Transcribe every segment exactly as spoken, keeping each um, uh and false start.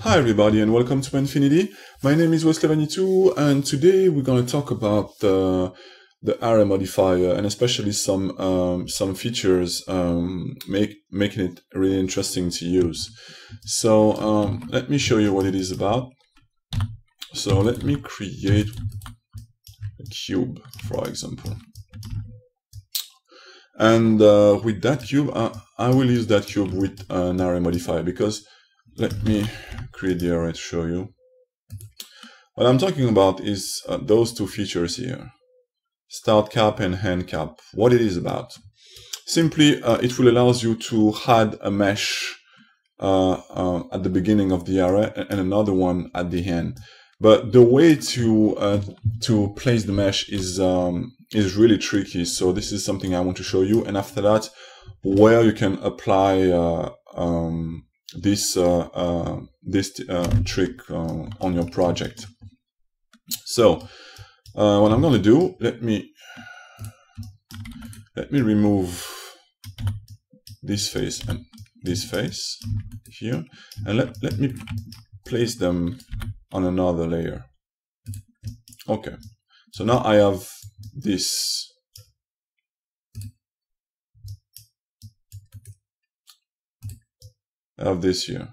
Hi everybody and welcome to Penfinity. My name is Wesley two and today we're going to talk about the, the array modifier and especially some um, some features um, make, making it really interesting to use. So um, let me show you what it is about. So let me create a cube, for example. And uh, with that cube, I, I will use that cube with an array modifier because let me create the array to show you. What I'm talking about is uh, those two features here, start cap and end cap. What it is about? Simply, uh, it will allows you to add a mesh uh, uh, at the beginning of the array and another one at the end. But the way to uh, to place the mesh is um, is really tricky. So this is something I want to show you. And after that, where you can apply uh, um, this uh, uh, this uh, trick uh, on your project. So uh, what I'm going to do, let me let me remove this face and this face here, and let let me place them on another layer. Okay, so now I have this I have this here.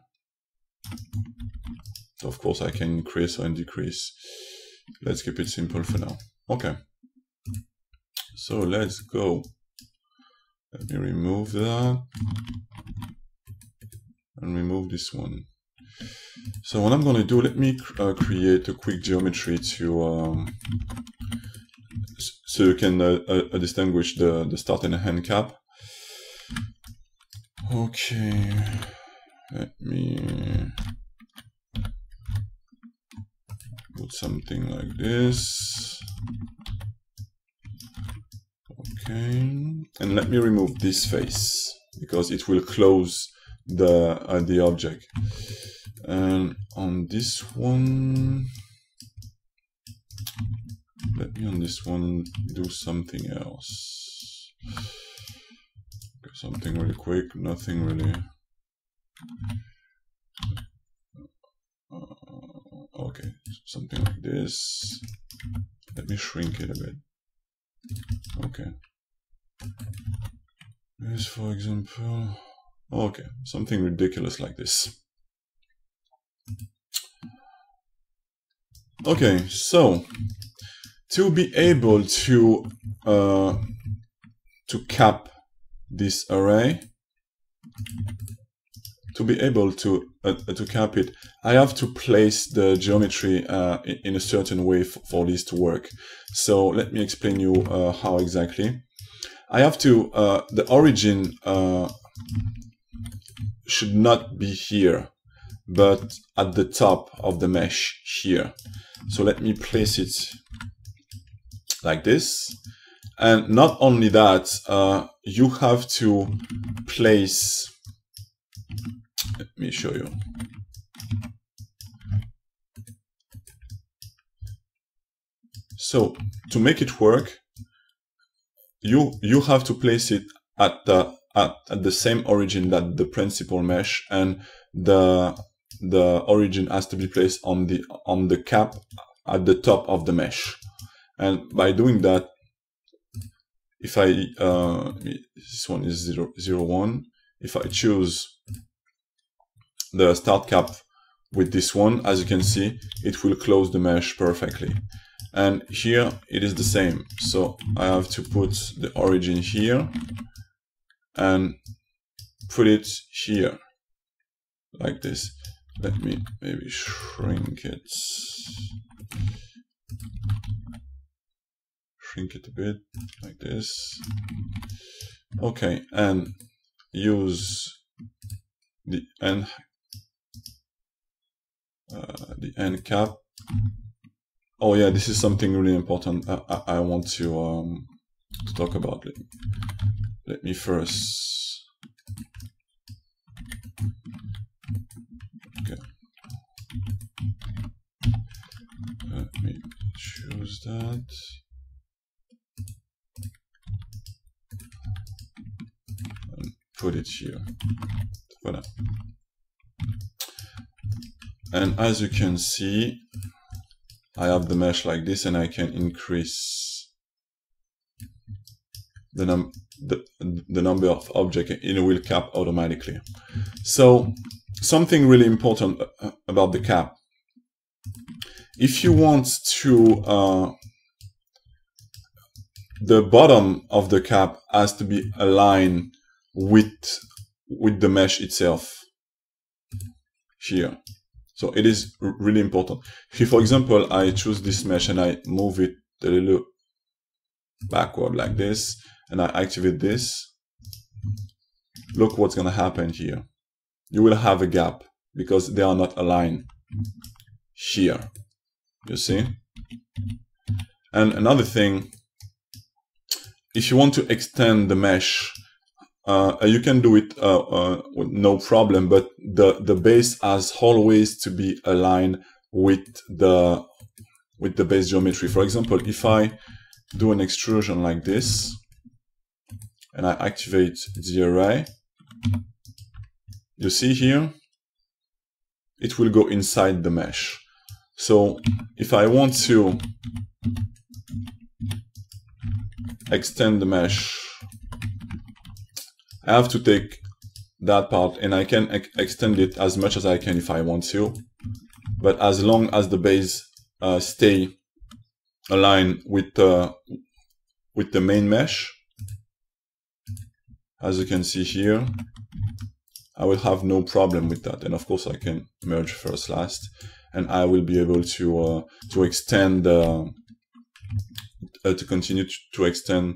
Of course I can increase and decrease. Let's keep it simple for now. Okay, so let's go. Let me remove that and remove this one. So what I'm going to do, let me uh, create a quick geometry to um, so you can uh, uh, distinguish the, the start and end cap. Okay, let me put something like this. Okay, and let me remove this face because it will close the uh, the object. And on this one, let me on this one do something else. Okay, something really quick, nothing really. Uh, okay, something like this. Let me shrink it a bit. Okay. This, for example. Okay, something ridiculous like this. Okay, so to be able to uh, to cap this array, to be able to uh, to cap it, I have to place the geometry uh, in a certain way for this to work. So let me explain you uh, how exactly. I have to uh, the origin uh, should not be here, but at the top of the mesh here. So let me place it like this. And not only that, uh, you have to place, let me show you. So to make it work, you you have to place it at the at, at the same origin that the principal mesh, and the the origin has to be placed on the on the cap at the top of the mesh. And by doing that, if I uh, this one is zero, zero, one, if I choose the start cap with this one, as you can see, it will close the mesh perfectly. And here it is the same. So I have to put the origin here and put it here like this. Let me maybe shrink it, shrink it a bit like this. Okay, and use the end, uh, the end cap. Oh yeah, this is something really important. I, I, I want to um, to talk about it. Let me first. Okay. Let me choose that. And put it here. Voilà. And as you can see, I have the mesh like this, and I can increase the, num the, the number of objects, and it will cap automatically. So something really important about the cap. If you want to, uh, the bottom of the cap has to be aligned with, with the mesh itself here. So it is really important. If, for example, I choose this mesh and I move it a little backward like this, and I activate this, look what's going to happen here. You will have a gap because they are not aligned here. You see? And another thing, if you want to extend the mesh, Uh, you can do it uh, uh, with no problem, but the the base has always to be aligned with the with the base geometry. For example, if I do an extrusion like this and I activate the array, you see here it will go inside the mesh. So if I want to extend the mesh, I have to take that part, and I can ex extend it as much as I can if I want to, but as long as the base uh, stay aligned with uh, with the main mesh, as you can see here, I will have no problem with that. And of course, I can merge first last, and I will be able to uh, to extend uh, uh, to continue to extend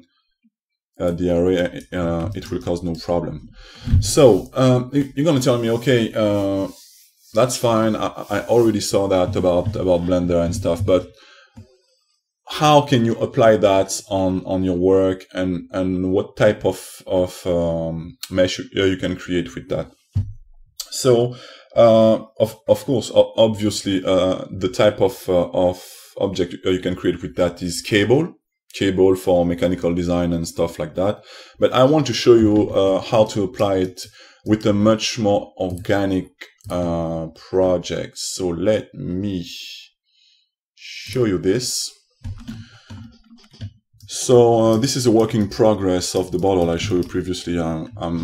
Uh, the array. Uh, it will cause no problem. So um, you're gonna tell me, okay, uh, that's fine. I, I already saw that about about Blender and stuff, but how can you apply that on on your work, and and what type of of um, mesh you, you can create with that? So uh, of of course, obviously, uh, the type of uh, of object you can create with that is cable. cable for mechanical design and stuff like that. But I want to show you uh, how to apply it with a much more organic uh, project. So let me show you this. So uh, this is a work in progress of the bottle I showed you previously. I'm, I'm,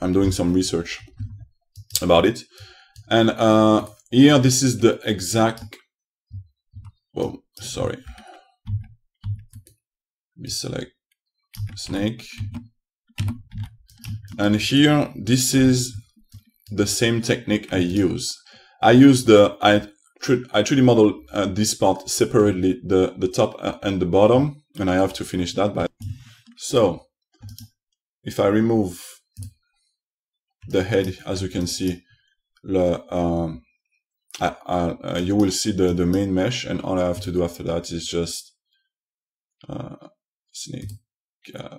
I'm doing some research about it. And uh, here, this is the exact, well, sorry. We select snake, and here this is the same technique I use. I use the I I three D model uh, this part separately, the the top and the bottom, and I have to finish that by. So if I remove the head, as you can see, the um, I, I, you will see the the main mesh, and all I have to do after that is just. Uh, Snake, uh,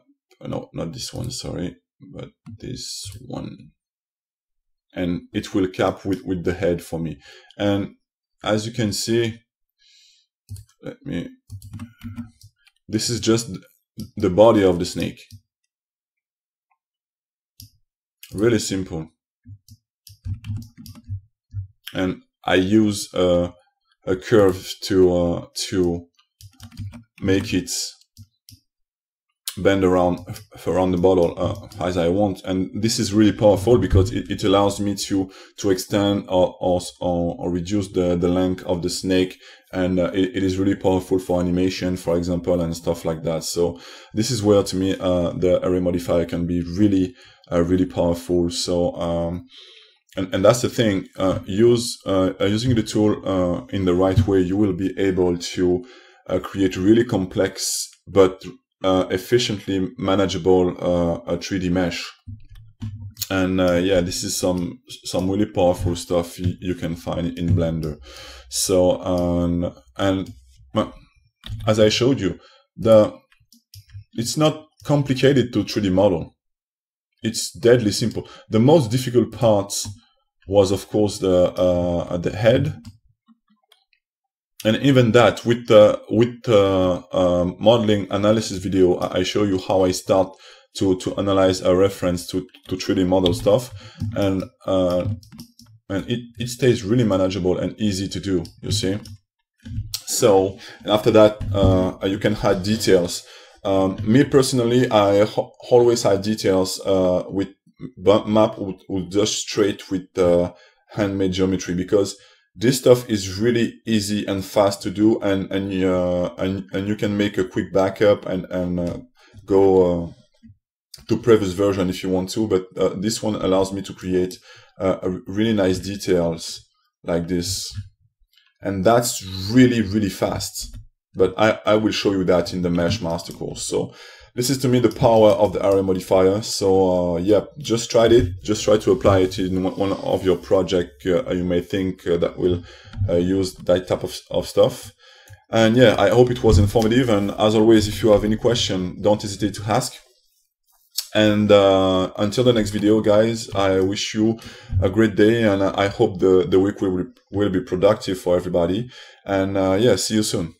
no, not this one, sorry, but this one, and it will cap with, with the head for me. And as you can see, let me, this is just the body of the snake. Really simple. And I use uh, a curve to, uh, to make it bend around around the bottle uh, as I want, and this is really powerful because it, it allows me to to extend or or, or reduce the the length of the snake, and uh, it, it is really powerful for animation, for example, and stuff like that. So this is where, to me, uh, the array modifier can be really uh, really powerful. So um, and and that's the thing. Uh, use uh, using the tool uh, in the right way, you will be able to uh, create really complex but Uh, efficiently manageable uh, a three D mesh. And uh, yeah, this is some some really powerful stuff you can find in Blender. So um, and as I showed you, the it's not complicated to three D model. It's deadly simple. The most difficult part was, of course, the uh, the head. And even that, with the with the uh, modeling analysis video, I show you how I start to to analyze a reference to to three D model stuff, and uh, and it, it stays really manageable and easy to do, you see. So, and after that, uh, you can hide details. Um, me personally, I always hide details uh, with map would, would just straight with uh, handmade geometry, because this stuff is really easy and fast to do, and and uh, and, and you can make a quick backup and and uh, go uh, to previous version if you want to. But uh, this one allows me to create uh, a really nice details like this, and that's really really fast. But I, I will show you that in the Mesh Master course. So this is to me the power of the array modifier. So uh, yeah, just try it. Just try to apply it in one of your project. Uh, you may think uh, that will uh, use that type of, of stuff. And yeah, I hope it was informative. And as always, if you have any question, don't hesitate to ask. And uh, until the next video, guys, I wish you a great day. And I hope the, the week will, will be productive for everybody. And uh, yeah, see you soon.